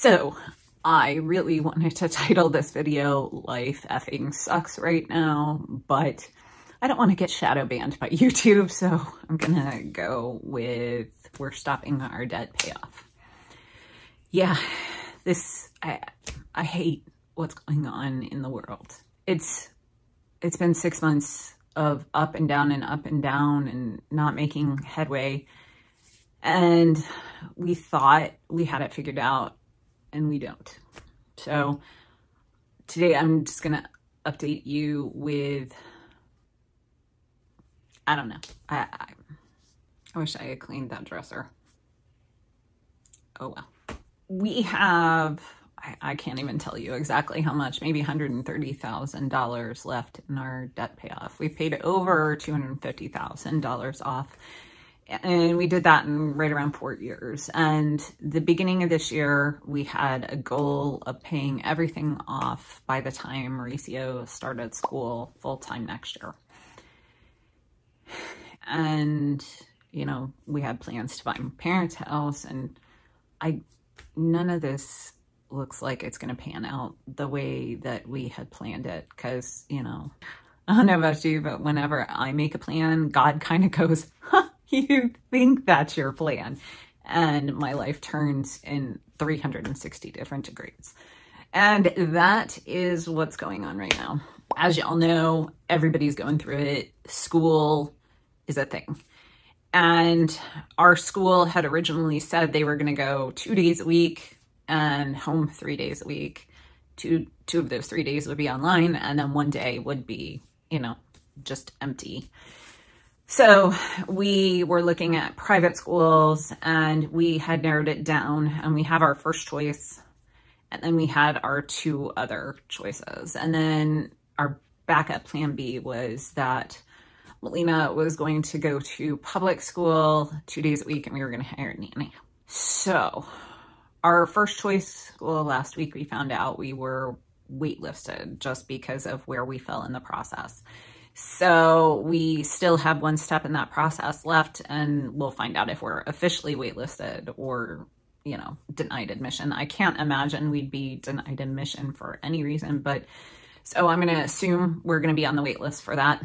So I really wanted to title this video "Life Effing Sucks Right Now," but I don't want to get shadow banned by YouTube, so I'm gonna go with "We're Stopping Our Debt Payoff." Yeah, I hate what's going on in the world. It's been 6 months of up and down and up and down and not making headway. And we thought we had it figured out and we don't. So today I'm just going to update you with, I don't know. I wish I had cleaned that dresser. Oh well. We have, I can't even tell you exactly how much, maybe $130,000 left in our debt payoff. We paid over $250,000 off, and we did that in right around 4 years. And the beginning of this year, we had a goal of paying everything off by the time Mauricio started school full-time next year. And, you know, we had plans to buy my parents' house, and none of this looks like it's going to pan out the way that we had planned it. Because, you know, I don't know about you, but whenever I make a plan, God kind of goes, huh, you think that's your plan? And my life turns in 360 different degrees. And that is what's going on right now. As y'all know, everybody's going through it. School is a thing. And our school had originally said they were going to go 2 days a week and home 3 days a week. Two of those 3 days would be online, and then 1 day would be, you know, just empty. So we were looking at private schools, and we had narrowed it down, and we have our first choice, and then we had our two other choices. And then our backup plan B was that Melina was going to go to public school 2 days a week, and we were going to hire a nanny. So our first choice school last week, we found out we were waitlisted just because of where we fell in the process. So we still have one step in that process left, and we'll find out if we're officially waitlisted or, you know, denied admission. I can't imagine we'd be denied admission for any reason, but so I'm going to assume we're going to be on the waitlist for that,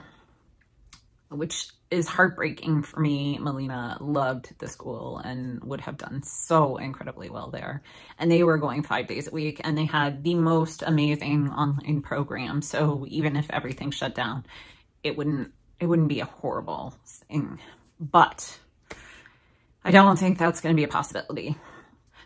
which is heartbreaking for me. Melina loved the school and would have done so incredibly well there. And they were going 5 days a week, and they had the most amazing online program. So even if everything shut down, it wouldn't be a horrible thing. But I don't think that's going to be a possibility.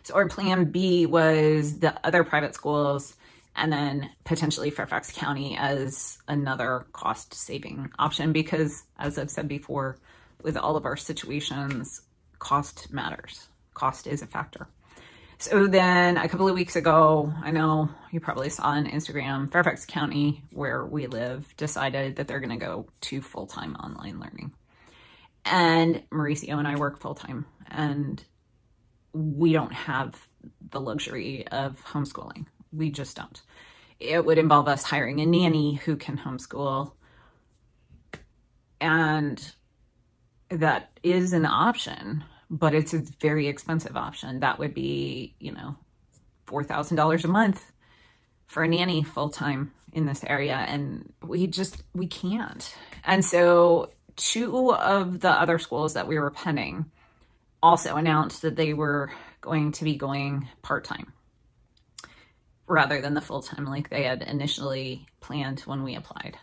So our plan B was the other private schools, and then potentially Fairfax County as another cost-saving option, because as I've said before, with all of our situations, cost matters. Cost is a factor. So then a couple of weeks ago, I know you probably saw on Instagram, Fairfax County, where we live, decided that they're gonna go to full-time online learning. And Mauricio and I work full-time, and we don't have the luxury of homeschooling. We just don't. It would involve us hiring a nanny who can homeschool. And that is an option, but it's a very expensive option. That would be, you know, $4,000 a month for a nanny full-time in this area. And we can't. And so two of the other schools that we were pending also announced that they were going to be going part-time rather than the full-time like they had initially planned when we applied.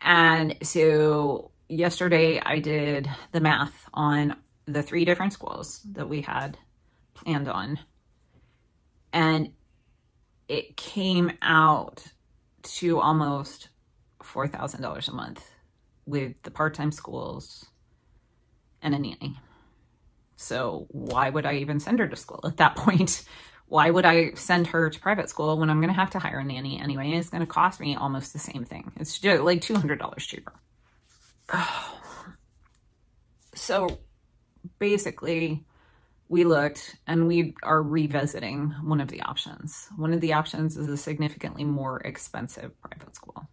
And so yesterday I did the math on the three different schools that we had planned on, and it came out to almost $4,000 a month with the part-time schools and a nanny. So why would I even send her to school at that point? Why would I send her to private school when I'm going to have to hire a nanny anyway? It's going to cost me almost the same thing. It's just like $200 cheaper. So basically, we looked, and we are revisiting one of the options. One of the options is a significantly more expensive private school.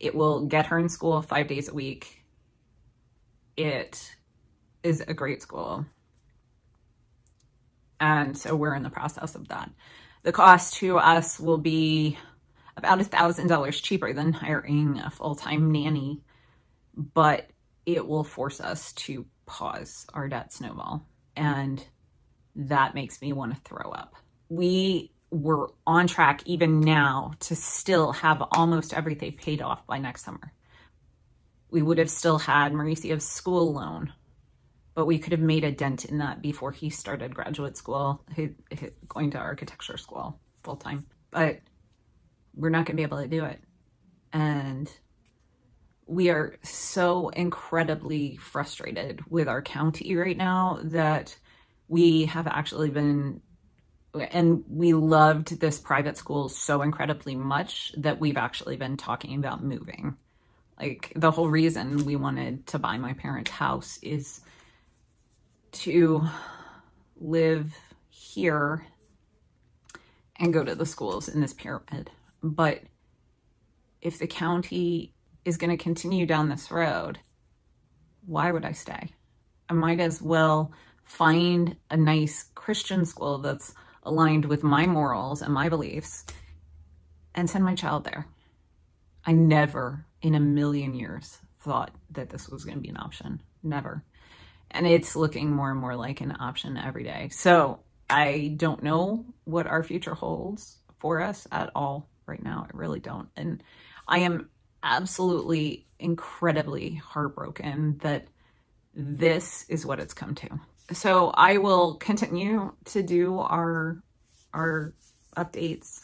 It will get her in school 5 days a week. It is a great school. And so we're in the process of that. The cost to us will be about $1,000 cheaper than hiring a full-time nanny, but it will force us to pause our debt snowball. And that makes me want to throw up. We were on track even now to still have almost everything paid off by next summer. We would have still had Mauricio's school loan, but we could have made a dent in that before he started graduate school, going to architecture school full time. But we're not going to be able to do it. And we are so incredibly frustrated with our county right now that we have actually been, and we loved this private school so incredibly much that we've actually been talking about moving. Like, the whole reason we wanted to buy my parents' house is to live here and go to the schools in this pyramid. But if the county is going to continue down this road, why would I stay? I might as well find a nice Christian school that's aligned with my morals and my beliefs and send my child there. I never in a million years thought that this was going to be an option. Never. And it's looking more and more like an option every day. So I don't know what our future holds for us at all right now. I really don't. And I am absolutely incredibly heartbroken that this is what it's come to. So I will continue to do our updates.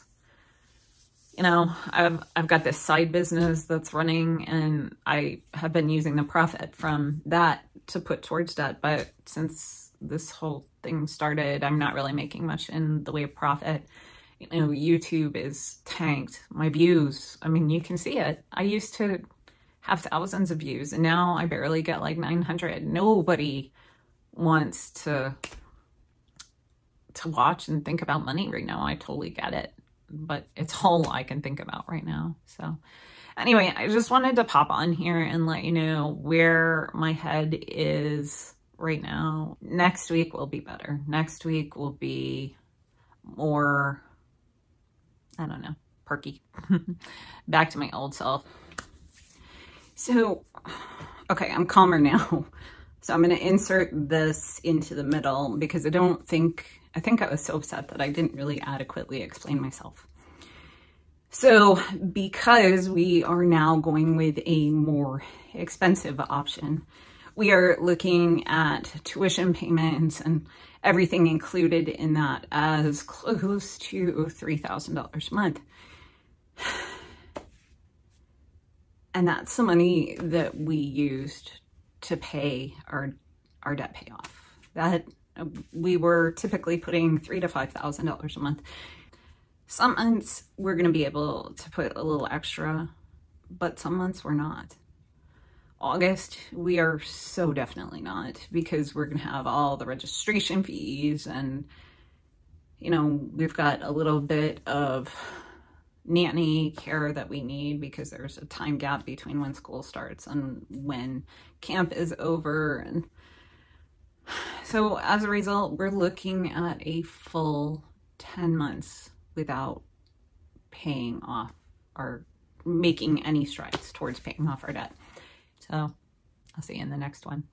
You know, I've got this side business that's running, and I have been using the profit from that to put towards debt. But since this whole thing started, I'm not really making much in the way of profit. You know, YouTube is tanked. My views, I mean, you can see it. I used to have thousands of views, and now I barely get like 900. Nobody wants to watch and think about money right now. I totally get it. But it's all I can think about right now. So anyway, I just wanted to pop on here and let you know where my head is right now. Next week will be better. Next week will be more, I don't know, perky. Back to my old self. So, okay, I'm calmer now. So I'm going to insert this into the middle because I think I was so upset that I didn't really adequately explain myself. So because we are now going with a more expensive option, we are looking at tuition payments and everything included in that as close to $3,000 a month. And that's the money that we used to pay our debt payoff. That we were typically putting $3,000 to $5,000 a month. Some months we're going to be able to put a little extra, but some months we're not. August, we are so definitely not, because we're going to have all the registration fees and, you know, we've got a little bit of nanny care that we need because there's a time gap between when school starts and when camp is over. And so as a result, we're looking at a full 10 months without paying off or making any strides towards paying off our debt. So I'll see you in the next one.